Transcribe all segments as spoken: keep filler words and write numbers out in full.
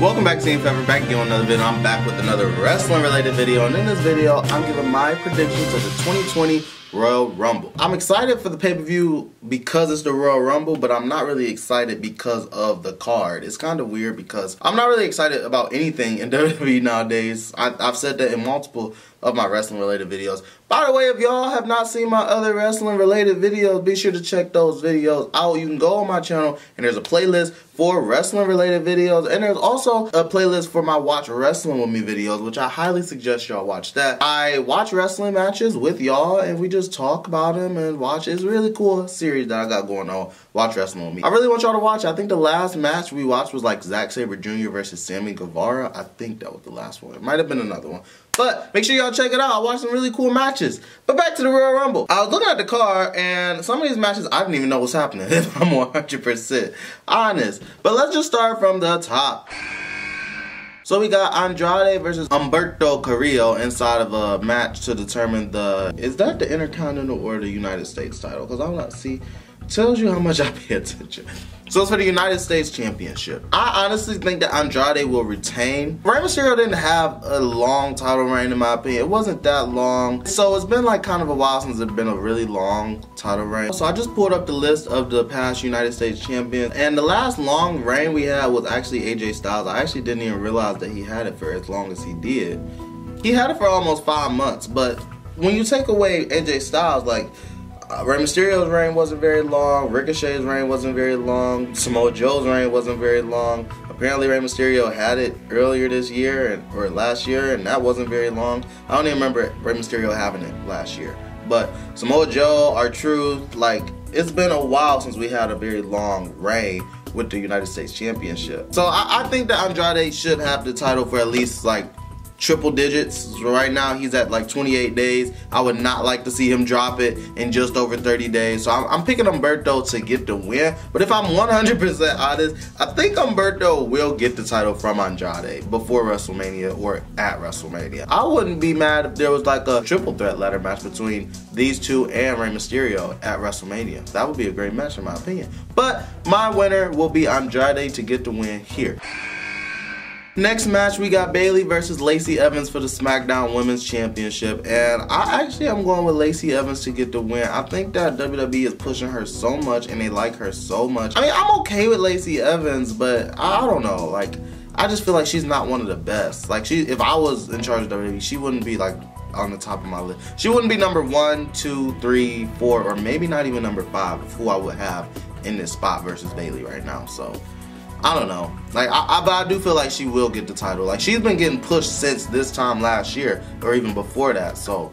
Welcome back, Team Fam. We're back again on another video. I'm back with another wrestling related video, and in this video I'm giving my predictions of the twenty twenty Royal Rumble. I'm excited for the pay-per-view because it's the Royal Rumble, but I'm not really excited because of the card. It's kind of weird because I'm not really excited about anything in W W E nowadays. I, I've said that in multiple of my wrestling related videos. By the way, if y'all have not seen my other wrestling related videos, be sure to check those videos out. You can go on my channel and there's a playlist for wrestling related videos, and there's also a playlist for my Watch Wrestling With Me videos, which I highly suggest y'all watch that. I watch wrestling matches with y'all and we just talk about them and watch. It's a really cool series that I got going on, Watch Wrestling With Me. I really want y'all to watch. I think the last match we watched was like Zack Sabre Junior versus Sammy Guevara. I think that was the last one. It might have been another one. But make sure y'all check it out. I watched some really cool matches. But back to the Royal Rumble. I was looking at the card and some of these matches I didn't even know what's happening, if I'm one hundred percent honest. But let's just start from the top. So we got Andrade versus Humberto Carrillo inside of a match to determine the, is that the Intercontinental or the United States title? Because I'm not, see, tells you how much I pay attention. So it's for the United States Championship. I honestly think that Andrade will retain. Rey Mysterio didn't have a long title reign in my opinion. It wasn't that long. So it's been like kind of a while since it's been a really long title reign. So I just pulled up the list of the past United States Champions, and the last long reign we had was actually A J Styles. I actually didn't even realize that he had it for as long as he did. He had it for almost five months, but when you take away A J Styles, like, Uh, Rey Mysterio's reign wasn't very long, Ricochet's reign wasn't very long, Samoa Joe's reign wasn't very long. Apparently Rey Mysterio had it earlier this year and, or last year, and that wasn't very long. I don't even remember Rey Mysterio having it last year. But Samoa Joe, R-Truth, like, it's been a while since we had a very long reign with the United States Championship. So I, I think that Andrade should have the title for at least like triple digits. Right now he's at like twenty-eight days. I would not like to see him drop it in just over thirty days. So I'm, I'm picking Humberto to get the win. But if I'm one hundred percent honest, I think Humberto will get the title from Andrade before WrestleMania or at WrestleMania. I wouldn't be mad if there was like a triple threat ladder match between these two and Rey Mysterio at WrestleMania. That would be a great match in my opinion. But my winner will be Andrade to get the win here. Next match, we got Bayley versus Lacey Evans for the SmackDown Women's Championship, and I actually am going with Lacey Evans to get the win. I think that W W E is pushing her so much, and they like her so much. I mean, I'm okay with Lacey Evans, but I don't know. Like, I just feel like she's not one of the best. Like, she, if I was in charge of W W E, she wouldn't be like on the top of my list. She wouldn't be number one, two, three, four, or maybe not even number five of who I would have in this spot versus Bayley right now. So I don't know, like, I, I, but I do feel like she will get the title. Like, she's been getting pushed since this time last year, or even before that, so,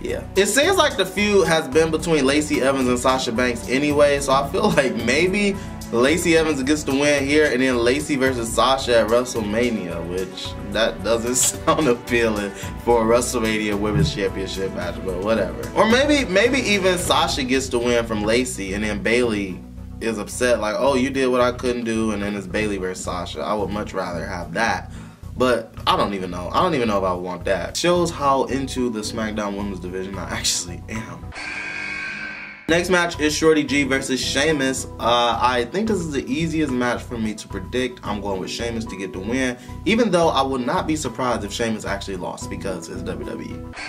yeah. It seems like the feud has been between Lacey Evans and Sasha Banks anyway, so I feel like maybe Lacey Evans gets the win here, and then Lacey versus Sasha at WrestleMania, which, that doesn't sound appealing for a WrestleMania Women's Championship match, but whatever. Or maybe, maybe even Sasha gets the win from Lacey, and then Bayley is upset, like, oh, you did what I couldn't do, and then it's Bayley versus Sasha. I would much rather have that, but I don't even know. I don't even know if I want that. Shows how into the SmackDown Women's Division I actually am. Next match is Shorty G versus Sheamus. Uh, I think this is the easiest match for me to predict. I'm going with Sheamus to get the win, even though I would not be surprised if Sheamus actually lost because it's W W E.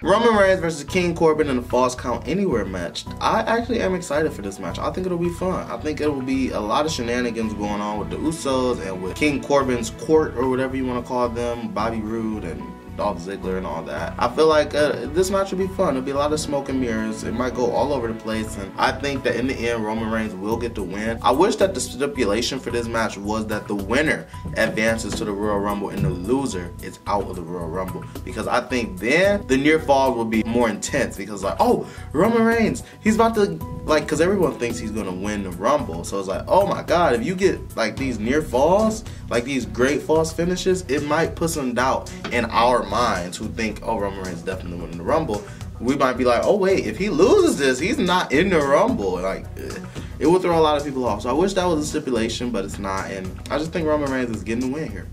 Roman Reigns versus King Corbin in a False Count Anywhere match. I actually am excited for this match. I think it'll be fun. I think it will be a lot of shenanigans going on with the Usos and with King Corbin's court or whatever you want to call them, Bobby Roode and Dolph Ziggler and all that. I feel like uh, this match will be fun. It'll be a lot of smoke and mirrors. It might go all over the place, and I think that in the end, Roman Reigns will get the win. I wish that the stipulation for this match was that the winner advances to the Royal Rumble and the loser is out of the Royal Rumble, because I think then the near fall will be more intense, because like, oh, Roman Reigns, he's about to, like, because everyone thinks he's going to win the Rumble. So it's like, oh my God, if you get like these near falls, like these great false finishes, it might put some doubt in our minds who think, oh, Roman Reigns definitely winning the Rumble. We might be like, oh wait, if he loses this, he's not in the Rumble. Like, it will throw a lot of people off. So I wish that was a stipulation, but it's not, and I just think Roman Reigns is getting the win here.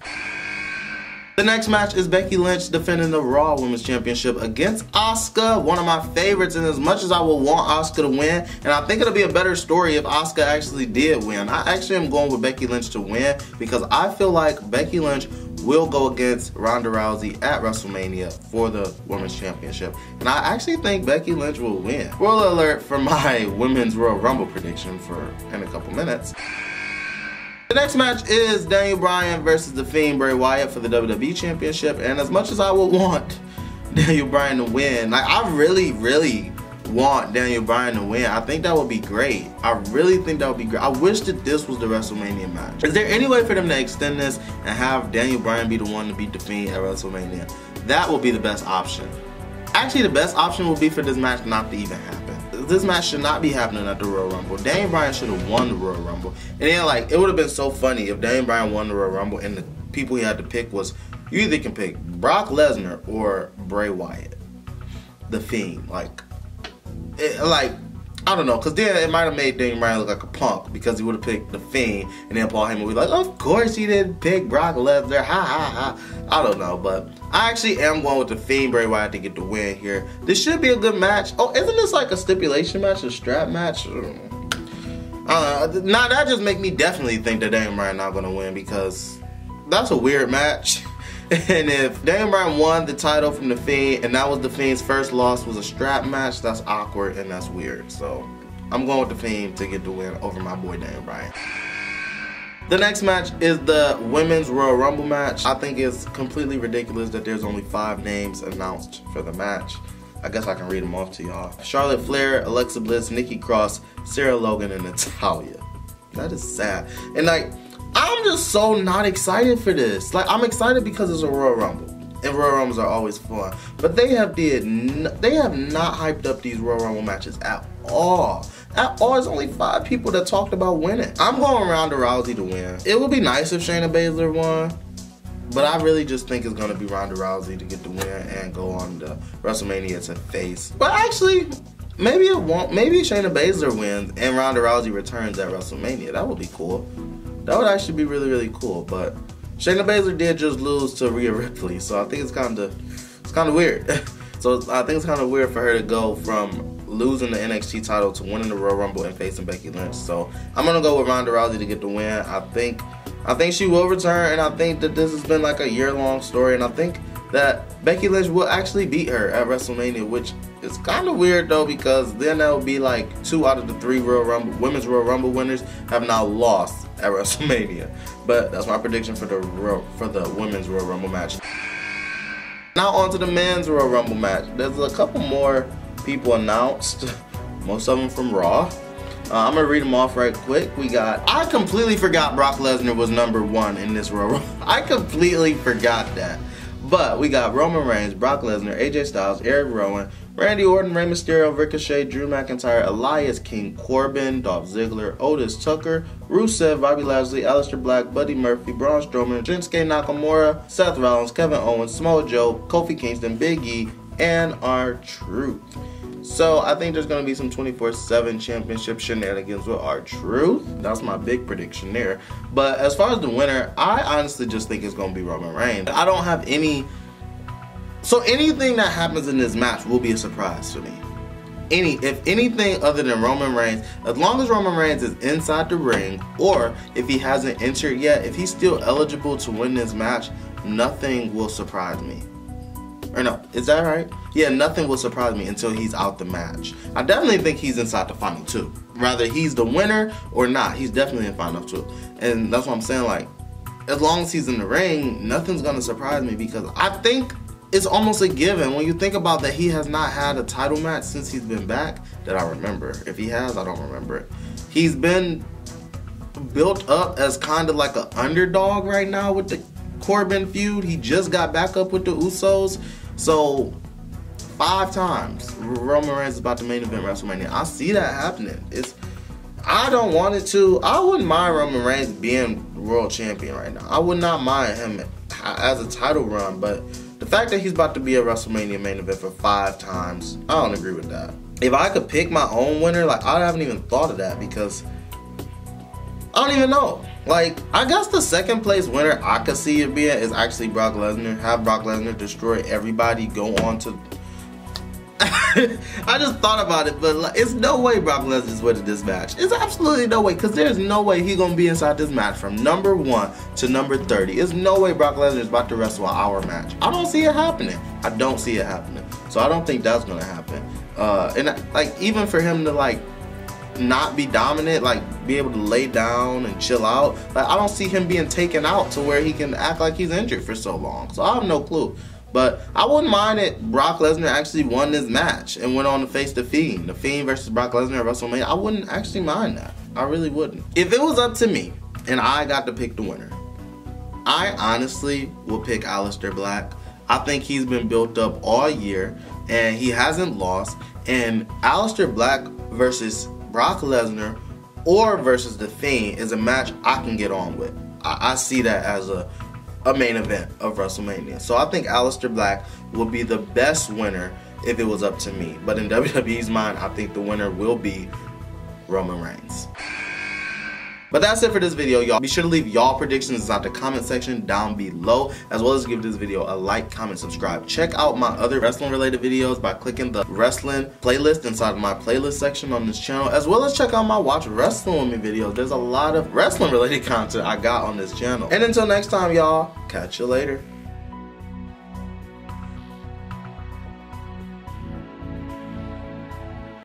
The next match is Becky Lynch defending the Raw Women's Championship against Asuka, one of my favorites, and as much as I will want Asuka to win, and I think it'll be a better story if Asuka actually did win, I actually am going with Becky Lynch to win because I feel like Becky Lynch will go against Ronda Rousey at WrestleMania for the Women's Championship. And I actually think Becky Lynch will win. Spoiler alert for my Women's Royal Rumble prediction for in a couple minutes. The next match is Daniel Bryan versus The Fiend Bray Wyatt for the W W E Championship. And as much as I would want Daniel Bryan to win, like I really, really want Daniel Bryan to win. I think that would be great. I really think that would be great. I wish that this was the WrestleMania match. Is there any way for them to extend this and have Daniel Bryan be the one to beat The Fiend at WrestleMania? That would be the best option. Actually, the best option would be for this match not to even happen. This match should not be happening at the Royal Rumble. Daniel Bryan should have won the Royal Rumble. And then, like, it would have been so funny if Daniel Bryan won the Royal Rumble and the people he had to pick was, you either can pick Brock Lesnar or Bray Wyatt, The Fiend. Like, it, like I don't know, because then it might have made Daniel Bryan look like a punk because he would have picked The Fiend, and then Paul Heyman would be like, of course he didn't pick Brock Lesnar, ha ha ha. I don't know, but I actually am going with The Fiend Bray Wyatt to get the win here. This should be a good match. Oh, isn't this like a stipulation match, a strap match? Uh, nah, that just make me definitely think that Daniel Bryan not going to win because that's a weird match. And if Daniel Bryan won the title from The Fiend, and that was The Fiend's first loss, was a strap match, that's awkward and that's weird. So, I'm going with The Fiend to get the win over my boy Daniel Bryan. The next match is the Women's Royal Rumble match. I think it's completely ridiculous that there's only five names announced for the match. I guess I can read them off to y'all. Charlotte Flair, Alexa Bliss, Nikki Cross, Sarah Logan, and Natalya. That is sad. And like, I'm just so not excited for this. Like, I'm excited because it's a Royal Rumble, and Royal Rumbles are always fun. But they have did n they have not hyped up these Royal Rumble matches at all. At all, it's only five people that talked about winning. I'm going Ronda Rousey to win. It would be nice if Shayna Baszler won, but I really just think it's gonna be Ronda Rousey to get the win and go on to WrestleMania to face. But actually, maybe it won't. Maybe Shayna Baszler wins and Ronda Rousey returns at WrestleMania. That would be cool. That would actually be really, really cool, but Shayna Baszler did just lose to Rhea Ripley, so I think it's kind of it's kind of weird. So I think it's kind of weird for her to go from losing the N X T title to winning the Royal Rumble and facing Becky Lynch. So I'm gonna go with Ronda Rousey to get the win. I think I think she will return, and I think that this has been like a year-long story, and I think that Becky Lynch will actually beat her at WrestleMania, which is kind of weird though because then that would be like two out of the three Royal Rumble, Women's Royal Rumble winners have now lost at WrestleMania. But that's my prediction for the for the Women's Royal Rumble match. Now on to the Men's Royal Rumble match. There's a couple more people announced, most of them from Raw. Uh, I'm gonna read them off right quick. We got, I completely forgot Brock Lesnar was number one in this Royal Rumble. I completely forgot that. But we got Roman Reigns, Brock Lesnar, A J Styles, Eric Rowan, Randy Orton, Rey Mysterio, Ricochet, Drew McIntyre, Elias, King Corbin, Dolph Ziggler, Otis Tucker, Rusev, Bobby Lashley, Aleister Black, Buddy Murphy, Braun Strowman, Shinsuke Nakamura, Seth Rollins, Kevin Owens, Samoa Joe, Kofi Kingston, Big E, and R-Truth. So I think there's going to be some twenty-four seven championship shenanigans with R-Truth. That's my big prediction there. But as far as the winner, I honestly just think it's going to be Roman Reigns. I don't have any... So anything that happens in this match will be a surprise to me. Any, if anything other than Roman Reigns, as long as Roman Reigns is inside the ring, or if he hasn't entered yet, if he's still eligible to win this match, nothing will surprise me. Or no, is that right? Yeah, nothing will surprise me until he's out the match. I definitely think he's inside the final two. Rather he's the winner or not, he's definitely in final two. And that's what I'm saying, like, as long as he's in the ring, nothing's gonna surprise me because I think it's almost a given. When you think about that he has not had a title match since he's been back, that I remember. If he has, I don't remember it. He's been built up as kind of like an underdog right now with the Corbin feud. He just got back up with the Usos. So, five times Roman Reigns is about to main event WrestleMania. I see that happening. It's, I don't want it to. I wouldn't mind Roman Reigns being world champion right now. I would not mind him as a title run, but the fact that he's about to be a WrestleMania main event for five times, I don't agree with that. If I could pick my own winner, like I haven't even thought of that because I don't even know. Like, I guess the second place winner I could see it being is actually Brock Lesnar. Have Brock Lesnar destroy everybody, go on to... I just thought about it, but like, it's no way Brock Lesnar's winning this match. It's absolutely no way, because there's no way he's going to be inside this match from number one to number thirty. It's no way Brock Lesnar's about to wrestle an hour match. I don't see it happening. I don't see it happening. So I don't think that's going to happen. Uh, and, like, even for him to, like, not be dominant, like be able to lay down and chill out, like I don't see him being taken out to where he can act like he's injured for so long. So I have no clue, but I wouldn't mind it. Brock Lesnar actually won this match and went on to face The Fiend. The Fiend versus Brock Lesnar at WrestleMania. I wouldn't actually mind that. I really wouldn't. If it was up to me and I got to pick the winner, I honestly would pick Aleister Black. I think he's been built up all year and he hasn't lost, and Aleister Black versus Brock Lesnar or versus The Fiend is a match I can get on with. I, I see that as a, a main event of WrestleMania. So I think Aleister Black will be the best winner if it was up to me. But in W W E's mind, I think the winner will be Roman Reigns. But that's it for this video, y'all. Be sure to leave y'all predictions inside the comment section down below, as well as give this video a like, comment, subscribe. Check out my other wrestling related videos by clicking the wrestling playlist inside of my playlist section on this channel, as well as check out my Watch Wrestling With Me videos. There's a lot of wrestling related content I got on this channel. And until next time, y'all, catch you later.